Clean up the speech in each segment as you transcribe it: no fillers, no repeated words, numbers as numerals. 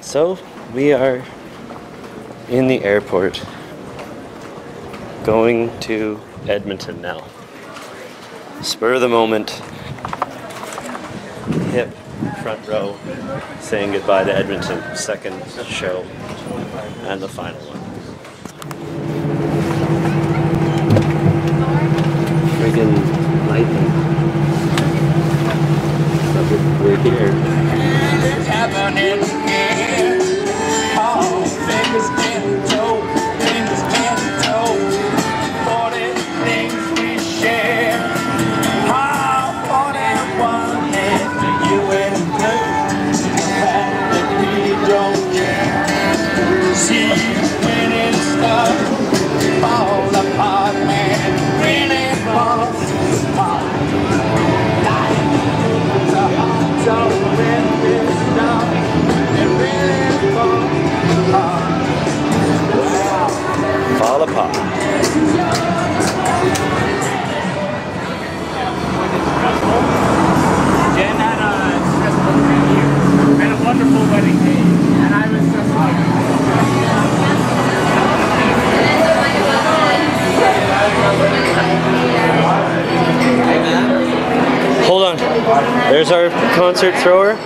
So we are in the airport going to Edmonton now. Spur of the moment, hip front row, saying goodbye to Edmonton. Second show and the final one. Friggin' lightning. We're here. It's happening here. Oh, things getting dope. Things getting dope. 40 things we share. Oh, 41 and you and me. And we don't care. See, when it starts, fall apart, man. When it falls apart. Fall apart. Jen had a stressful 3 years and a wonderful wedding day, and I was stressful. Hold on. There's our concert thrower.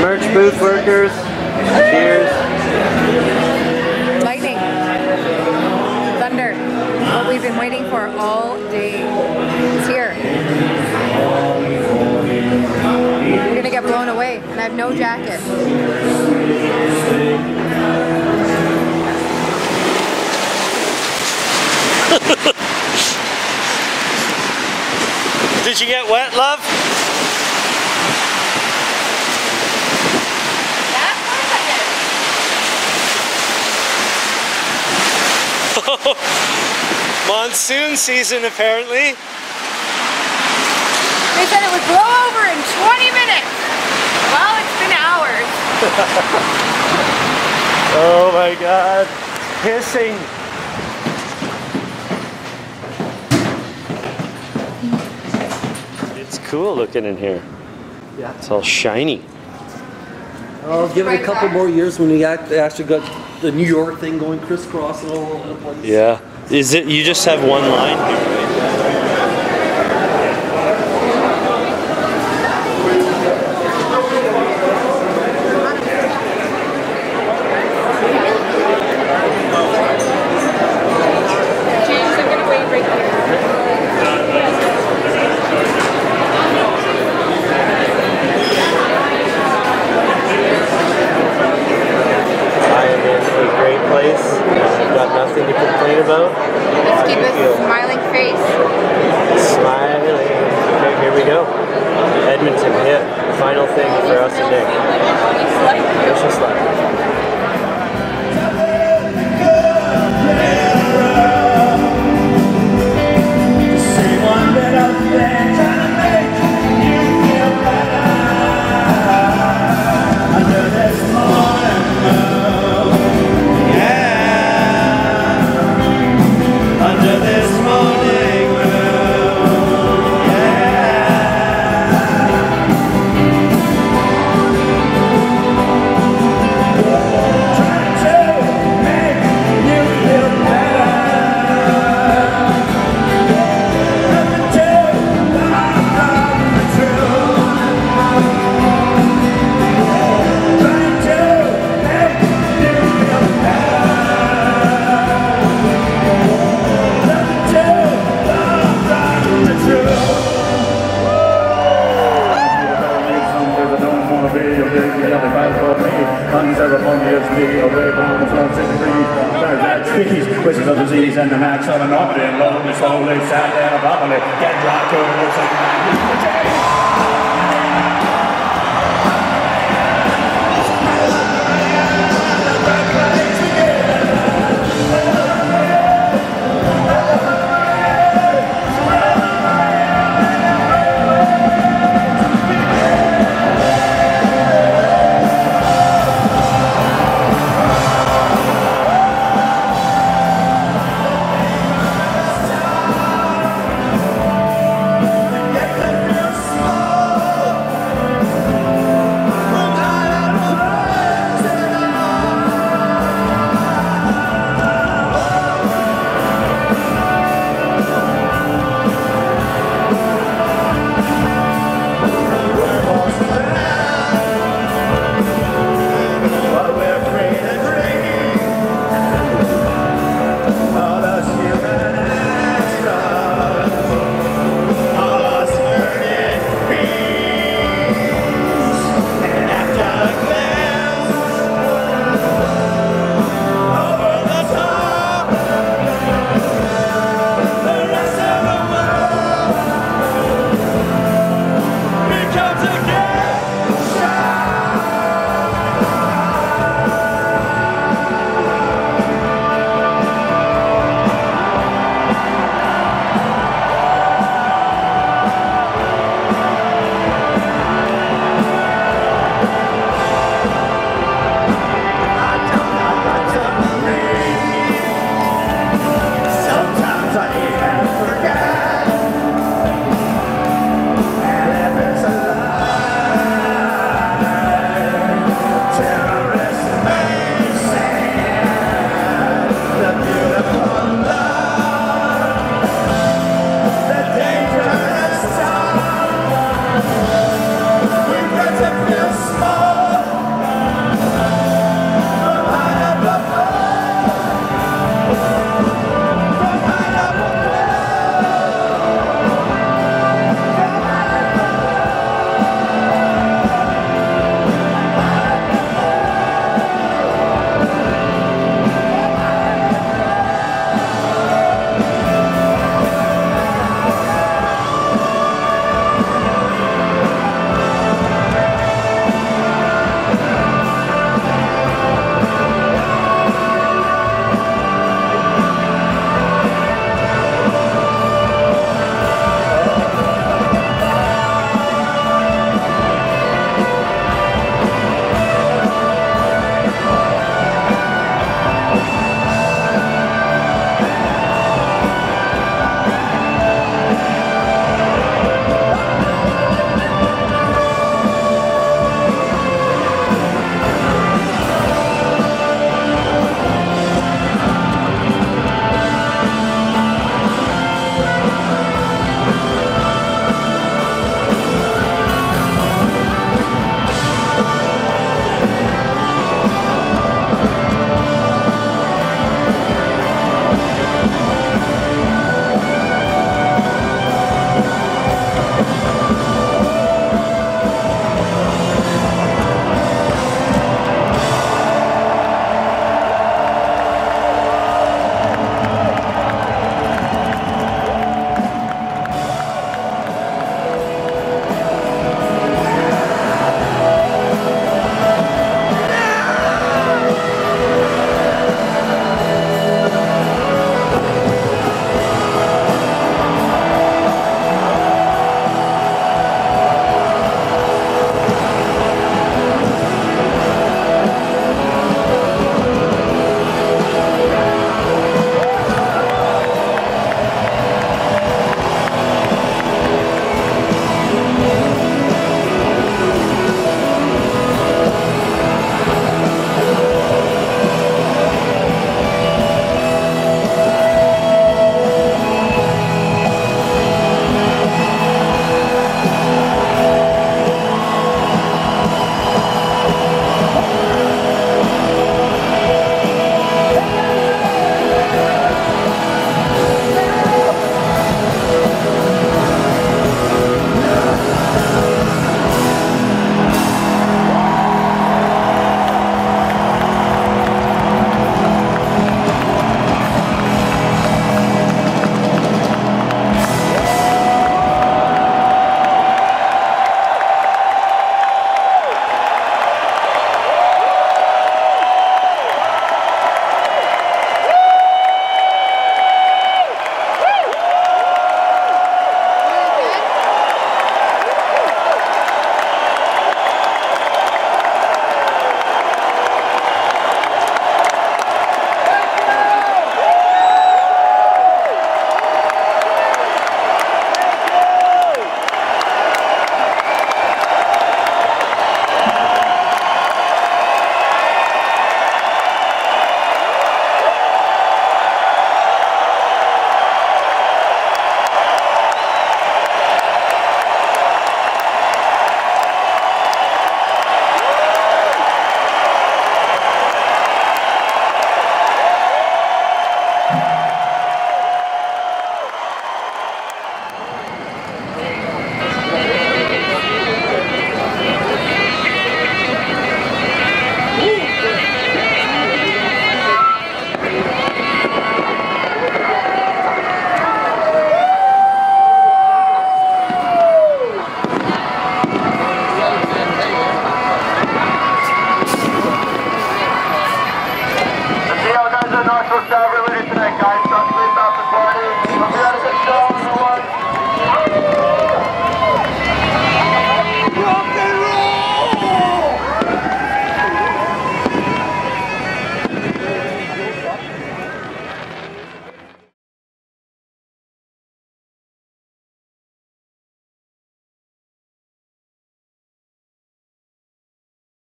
Merch booth workers, cheers. Lightning, thunder, what we've been waiting for all day is here. We're gonna get blown away, and I have no jacket. Did you get wet, love? That part I did. Monsoon season, apparently. They said it would blow over in 20 minutes. Well, it's been hours. Oh my God. Hissing. It's cool looking in here. Yeah. It's all shiny. I'll give it a couple more years when we actually got the New York thing going crisscross and all over the place. Yeah. Is it, you just have one line here, and the max on an orbit and long and slowly sat down properly, get dropped to a little second.